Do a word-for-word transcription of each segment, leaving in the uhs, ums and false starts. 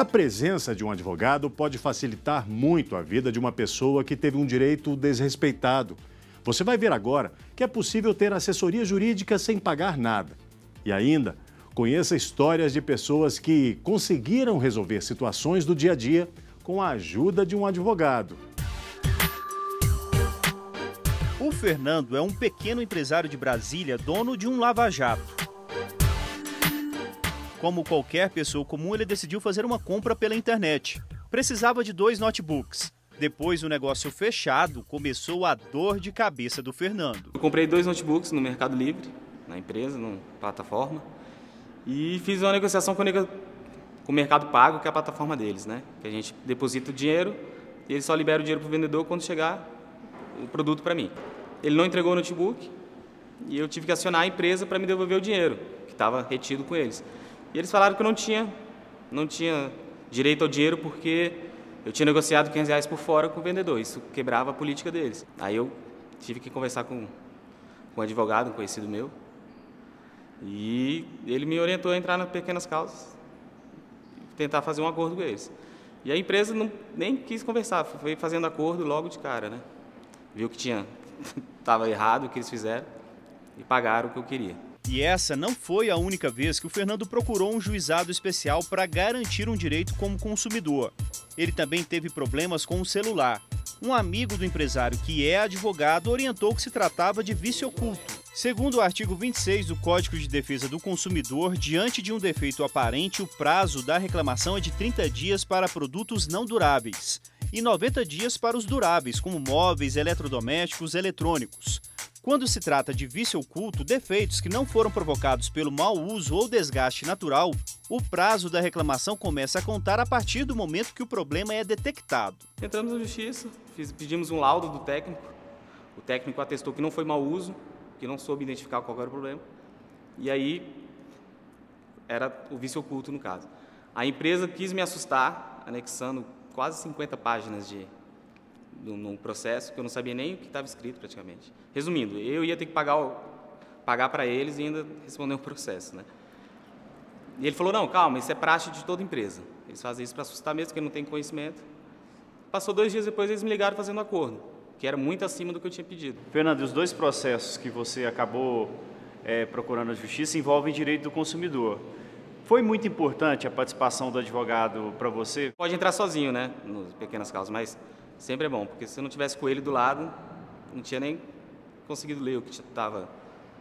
A presença de um advogado pode facilitar muito a vida de uma pessoa que teve um direito desrespeitado. Você vai ver agora que é possível ter assessoria jurídica sem pagar nada. E ainda, conheça histórias de pessoas que conseguiram resolver situações do dia a dia com a ajuda de um advogado. O Fernando é um pequeno empresário de Brasília, dono de um lava-jato. Como qualquer pessoa comum, ele decidiu fazer uma compra pela internet. Precisava de dois notebooks. Depois do negócio fechado, começou a dor de cabeça do Fernando. Eu comprei dois notebooks no Mercado Livre, na empresa, numa plataforma, e fiz uma negociação com o Mercado Pago, que é a plataforma deles, né? Que a gente deposita o dinheiro e eles só liberam o dinheiro para o vendedor quando chegar o produto para mim. Ele não entregou o notebook e eu tive que acionar a empresa para me devolver o dinheiro, que estava retido com eles. E eles falaram que eu não tinha, não tinha direito ao dinheiro porque eu tinha negociado quinhentos reais por fora com o vendedor. Isso quebrava a política deles. Aí eu tive que conversar com, com um advogado, um conhecido meu, e ele me orientou a entrar nas pequenas causas, tentar fazer um acordo com eles. E a empresa não, nem quis conversar, foi fazendo acordo logo de cara, né? Viu que tinha estava errado o que eles fizeram e pagaram o que eu queria. E essa não foi a única vez que o Fernando procurou um juizado especial para garantir um direito como consumidor. Ele também teve problemas com o celular. Um amigo do empresário, que é advogado, orientou que se tratava de vício oculto. Segundo o artigo vinte e seis do Código de Defesa do Consumidor, diante de um defeito aparente, o prazo da reclamação é de trinta dias para produtos não duráveis e noventa dias para os duráveis, como móveis, eletrodomésticos, eletrônicos. Quando se trata de vício oculto, defeitos que não foram provocados pelo mau uso ou desgaste natural, o prazo da reclamação começa a contar a partir do momento que o problema é detectado. Entramos na justiça, fiz, pedimos um laudo do técnico, o técnico atestou que não foi mau uso, que não soube identificar qual era o problema, e aí era o vício oculto no caso. A empresa quis me assustar, anexando quase cinquenta páginas de... num processo que eu não sabia nem o que estava escrito praticamente. Resumindo, eu ia ter que pagar o, pagar para eles e ainda responder o processo, né? E ele falou, não, calma, isso é praxe de toda empresa. Eles fazem isso para assustar mesmo, porque não tem conhecimento. Passou dois dias depois, eles me ligaram fazendo um acordo, que era muito acima do que eu tinha pedido. Fernando, os dois processos que você acabou é, procurando a justiça envolvem direito do consumidor. Foi muito importante a participação do advogado para você? Pode entrar sozinho, né, nas pequenas causas, mas... sempre é bom, porque se eu não tivesse com ele do lado, não tinha nem conseguido ler o que estava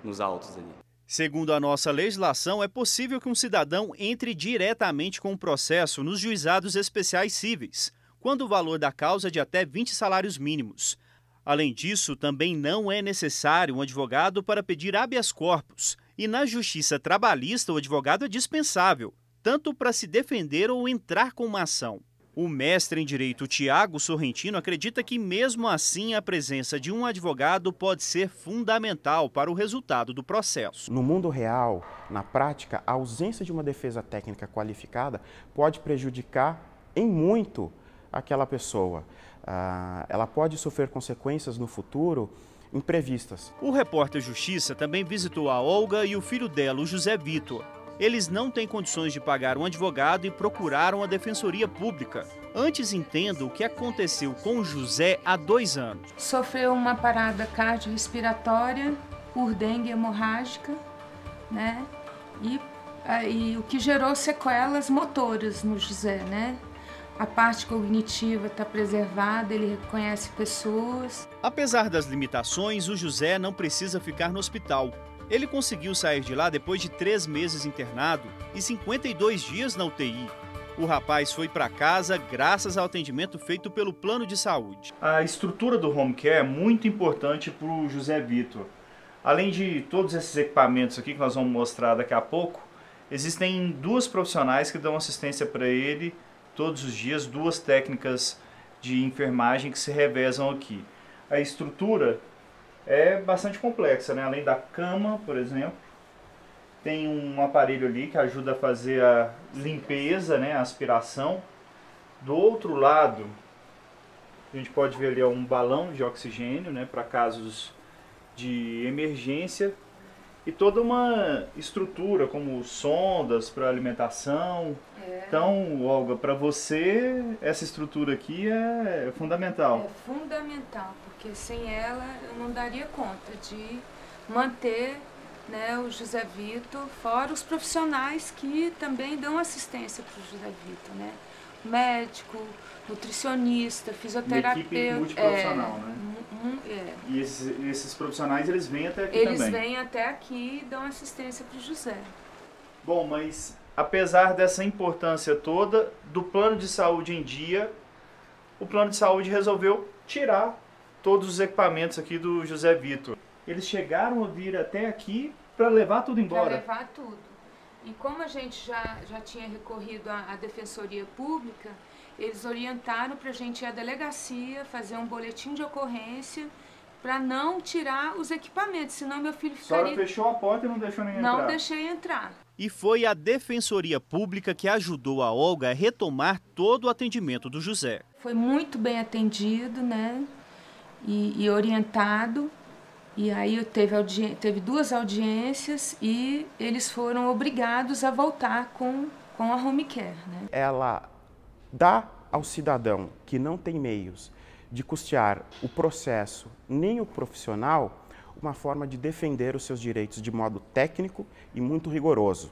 nos autos ali. Segundo a nossa legislação, é possível que um cidadão entre diretamente com o processo nos juizados especiais cíveis, quando o valor da causa é de até vinte salários mínimos. Além disso, também não é necessário um advogado para pedir habeas corpus, e na justiça trabalhista o advogado é dispensável, tanto para se defender ou entrar com uma ação. O mestre em Direito Tiago Sorrentino acredita que, mesmo assim, a presença de um advogado pode ser fundamental para o resultado do processo. No mundo real, na prática, a ausência de uma defesa técnica qualificada pode prejudicar em muito aquela pessoa. Ah, ela pode sofrer consequências no futuro imprevistas. O Repórter Justiça também visitou a Olga e o filho dela, o José Vitor. Eles não têm condições de pagar um advogado e procuraram a Defensoria Pública. Antes, entenda o que aconteceu com o José há dois anos. Sofreu uma parada cardiorrespiratória por dengue hemorrágica, né? E, e o que gerou sequelas motoras no José, né? A parte cognitiva está preservada, ele reconhece pessoas. Apesar das limitações, o José não precisa ficar no hospital. Ele conseguiu sair de lá depois de três meses internado e cinquenta e dois dias na U T I. O rapaz foi para casa graças ao atendimento feito pelo plano de saúde. A estrutura do home care é muito importante para o José Vitor. Além de todos esses equipamentos aqui que nós vamos mostrar daqui a pouco, existem duas profissionais que dão assistência para ele todos os dias, duas técnicas de enfermagem que se revezam aqui. A estrutura é bastante complexa, né? Além da cama, por exemplo, tem um aparelho ali que ajuda a fazer a limpeza, né? A aspiração. Do outro lado, a gente pode ver ali um balão de oxigênio, né? Para casos de emergência. e toda uma estrutura, como sondas para alimentação. É. Então, Olga, para você, essa estrutura aqui é fundamental. É fundamental, porque sem ela eu não daria conta de manter, né, o José Vitor, fora os profissionais que também dão assistência para o José Vitor, né? Médico, nutricionista, fisioterapeuta. Uma equipe multiprofissional, é, né? Um, um, é. E esses, esses profissionais, eles vêm até aqui eles também? Eles vêm até aqui e dão assistência para o José. Bom, mas apesar dessa importância toda do plano de saúde em dia, o plano de saúde resolveu tirar todos os equipamentos aqui do José Vitor. Eles chegaram a vir até aqui para levar tudo embora? Para levar tudo. E como a gente já, já tinha recorrido à, à Defensoria Pública, eles orientaram para a gente ir à delegacia, fazer um boletim de ocorrência, para não tirar os equipamentos, senão meu filho ficaria... A senhora fechou a porta e não deixou ninguém entrar? Não deixei entrar. E foi a Defensoria Pública que ajudou a Olga a retomar todo o atendimento do José. Foi muito bem atendido, né? E, e orientado. E aí eu teve, teve duas audiências e eles foram obrigados a voltar com, com a home care, né? Ela dá ao cidadão que não tem meios de custear o processo nem o profissional uma forma de defender os seus direitos de modo técnico e muito rigoroso.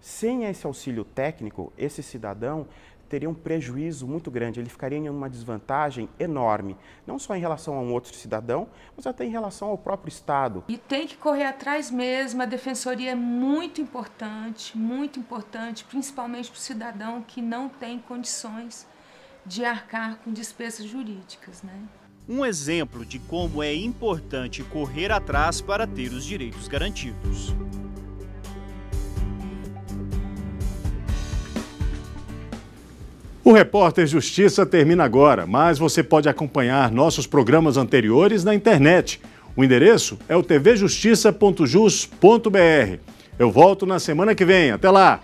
Sem esse auxílio técnico, esse cidadão teria um prejuízo muito grande, ele ficaria em uma desvantagem enorme, não só em relação a um outro cidadão, mas até em relação ao próprio Estado. E tem que correr atrás mesmo, a defensoria é muito importante, muito importante, principalmente para o cidadão que não tem condições de arcar com despesas jurídicas, né? Um exemplo de como é importante correr atrás para ter os direitos garantidos. O Repórter Justiça termina agora, mas você pode acompanhar nossos programas anteriores na internet. O endereço é o t v justiça ponto jus ponto br. Eu volto na semana que vem. Até lá!